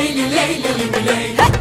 ليلي ليلي ليلي.